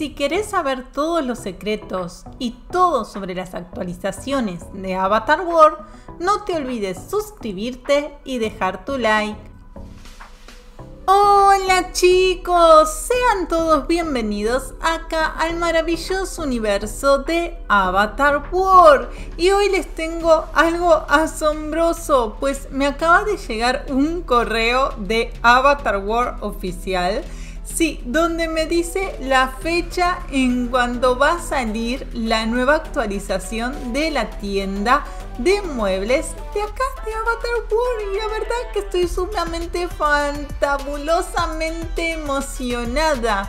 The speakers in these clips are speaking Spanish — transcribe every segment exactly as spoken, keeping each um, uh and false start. si querés saber todos los secretos y todo sobre las actualizaciones de Avatar World, no te olvides suscribirte y dejar tu like. ¡Hola chicos! Sean todos bienvenidos acá al maravilloso universo de Avatar World. Y hoy les tengo algo asombroso, pues me acaba de llegar un correo de Avatar World oficial. Sí, donde me dice la fecha en cuando va a salir la nueva actualización de la tienda de muebles de acá de Avatar World. Y la verdad que estoy sumamente fantabulosamente emocionada.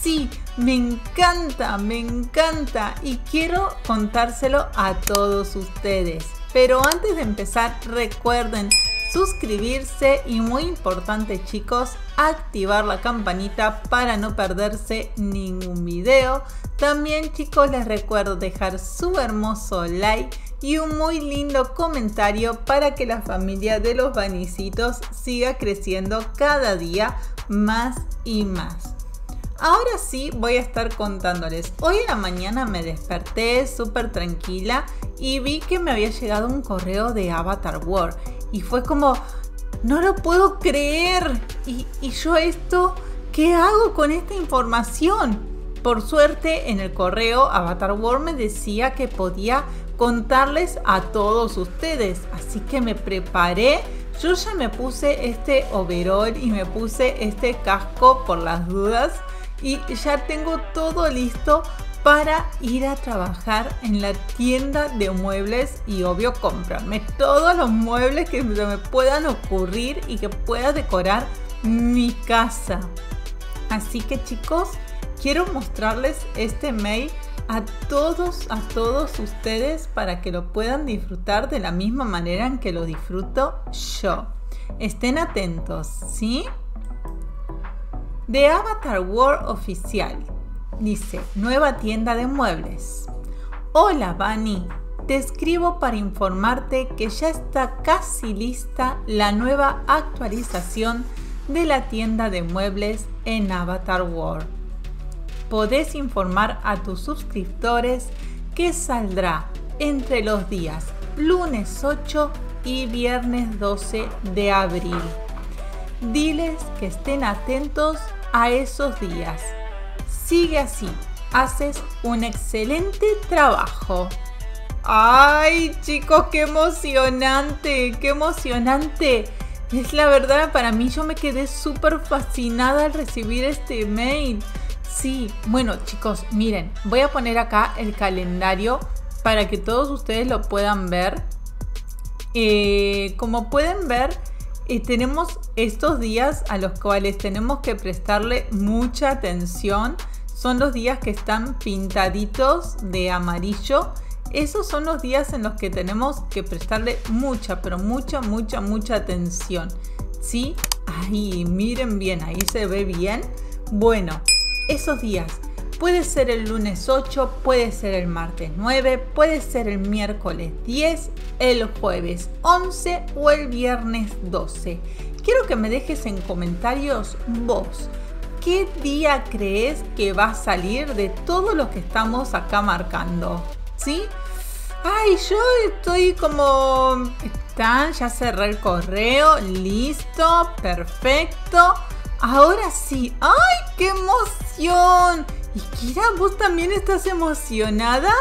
Sí, me encanta, me encanta y quiero contárselo a todos ustedes. Pero antes de empezar, recuerden suscribirse y, muy importante chicos, activar la campanita para no perderse ningún video. También chicos, les recuerdo dejar su hermoso like y un muy lindo comentario para que la familia de los Vanicitos siga creciendo cada día más y más. Ahora sí voy a estar contándoles. Hoy en la mañana me desperté súper tranquila y vi que me había llegado un correo de Avatar World. Y fue como, no lo puedo creer. Y, y yo esto, ¿qué hago con esta información? Por suerte, en el correo Avatar World me decía que podía contarles a todos ustedes. Así que me preparé. Yo ya me puse este overall y me puse este casco por las dudas. Y ya tengo todo listo para ir a trabajar en la tienda de muebles y obvio comprarme todos los muebles que me puedan ocurrir y que pueda decorar mi casa. Así que chicos, quiero mostrarles este mail a todos, a todos ustedes para que lo puedan disfrutar de la misma manera en que lo disfruto yo. Estén atentos, ¿sí? De Avatar World oficial. Dice, nueva tienda de muebles. Hola Vani, te escribo para informarte que ya está casi lista la nueva actualización de la tienda de muebles en Avatar World. Podés informar a tus suscriptores que saldrá entre los días lunes ocho y viernes doce de abril. Diles que estén atentos a esos días. Sigue así, haces un excelente trabajo. ¡Ay, chicos, qué emocionante! ¡Qué emocionante! Es la verdad, para mí yo me quedé súper fascinada al recibir este email. Sí, bueno, chicos, miren, voy a poner acá el calendario para que todos ustedes lo puedan ver. Eh, como pueden ver, Eh, tenemos estos días a los cuales tenemos que prestarle mucha atención. Son los días que están pintaditos de amarillo. Esos son los días en los que tenemos que prestarle mucha, pero mucha, mucha, mucha atención. ¿Sí? Ahí, miren bien, ahí se ve bien. Bueno, esos días. Puede ser el lunes ocho, puede ser el martes nueve, puede ser el miércoles diez, el jueves once o el viernes doce. Quiero que me dejes en comentarios vos, ¿qué día crees que va a salir de todo lo que estamos acá marcando? ¿Sí? Ay, yo estoy como... ¿Están? Ya cerré el correo, listo, perfecto. Ahora sí, ¡ay, qué emoción! Y Kira, ¿vos también estás emocionada?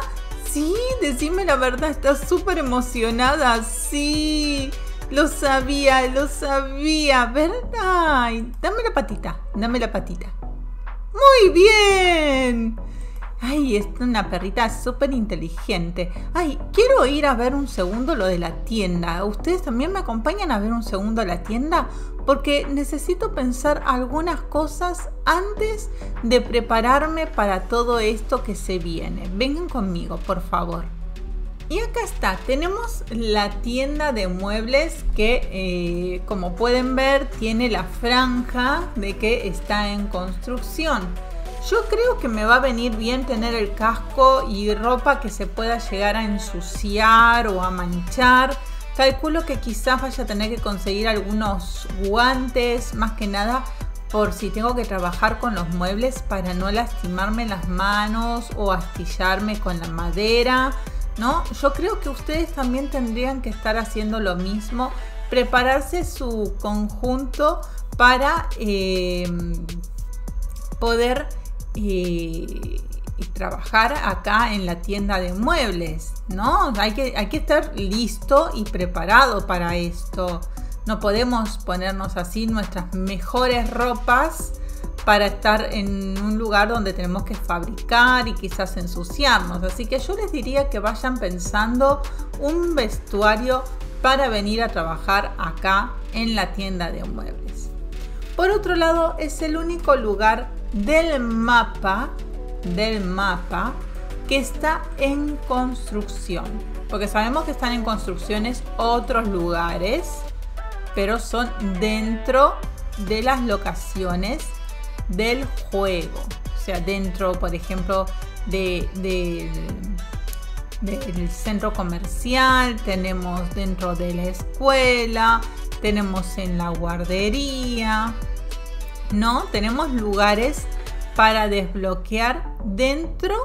Sí, decime la verdad, estás súper emocionada. Sí, lo sabía, lo sabía, ¿verdad? Ay, dame la patita, dame la patita. ¡Muy bien! Ay, es una perrita súper inteligente. Ay, quiero ir a ver un segundo lo de la tienda. ¿Ustedes también me acompañan a ver un segundo la tienda? Porque necesito pensar algunas cosas antes de prepararme para todo esto que se viene. Vengan conmigo, por favor. Y acá está, tenemos la tienda de muebles que, eh, como pueden ver, tiene la franja de que está en construcción. Yo creo que me va a venir bien tener el casco y ropa que se pueda llegar a ensuciar o a manchar. Calculo que quizás vaya a tener que conseguir algunos guantes, más que nada por si tengo que trabajar con los muebles para no lastimarme las manos o astillarme con la madera, ¿no? Yo creo que ustedes también tendrían que estar haciendo lo mismo, prepararse su conjunto para eh, poder eh, trabajar acá en la tienda de muebles, ¿no? Hay que, hay que estar listo y preparado para esto. No podemos ponernos así nuestras mejores ropas para estar en un lugar donde tenemos que fabricar y quizás ensuciarnos. Así que yo les diría que vayan pensando un vestuario para venir a trabajar acá en la tienda de muebles. Por otro lado, es el único lugar del mapa, del mapa que está en construcción. Porque sabemos que están en construcciones otros lugares, pero son dentro de las locaciones del juego. O sea, dentro, por ejemplo, de, de, del centro comercial, tenemos dentro de la escuela, tenemos en la guardería, ¿no? Tenemos lugares para desbloquear dentro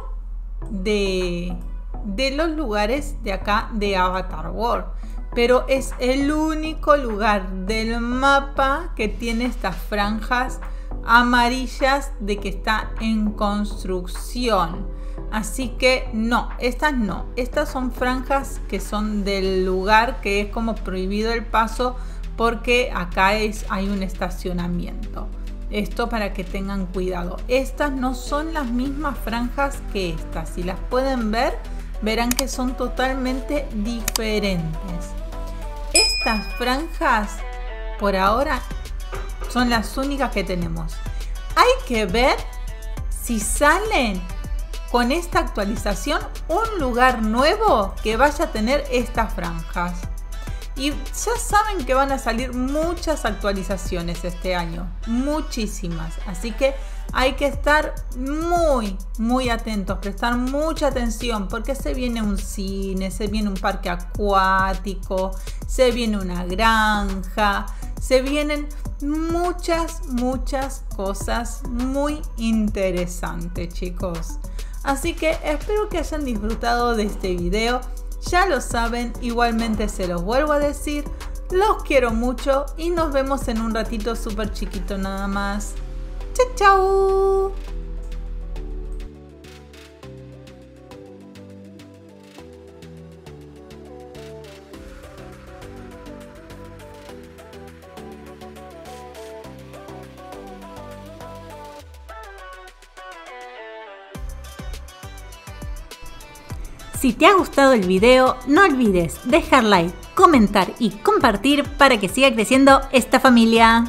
de, de los lugares de acá de Avatar World. Pero es el único lugar del mapa que tiene estas franjas amarillas de que está en construcción. Así que no, estas no. Estas son franjas que son del lugar que es como prohibido el paso porque acá es, hay un estacionamiento. Esto para que tengan cuidado. Estas no son las mismas franjas que estas. Si las pueden ver, verán que son totalmente diferentes. Estas franjas por ahora son las únicas que tenemos. Hay que ver si salen con esta actualización un lugar nuevo que vaya a tener estas franjas. Y ya saben que van a salir muchas actualizaciones este año, muchísimas. Así que hay que estar muy, muy atentos, prestar mucha atención, porque se viene un cine, se viene un parque acuático, se viene una granja, se vienen muchas, muchas cosas muy interesantes, chicos. Así que espero que hayan disfrutado de este video. Ya lo saben, igualmente se los vuelvo a decir, los quiero mucho y nos vemos en un ratito súper chiquito nada más. ¡Chau, chau! Si te ha gustado el video, no olvides dejar like, comentar y compartir para que siga creciendo esta familia.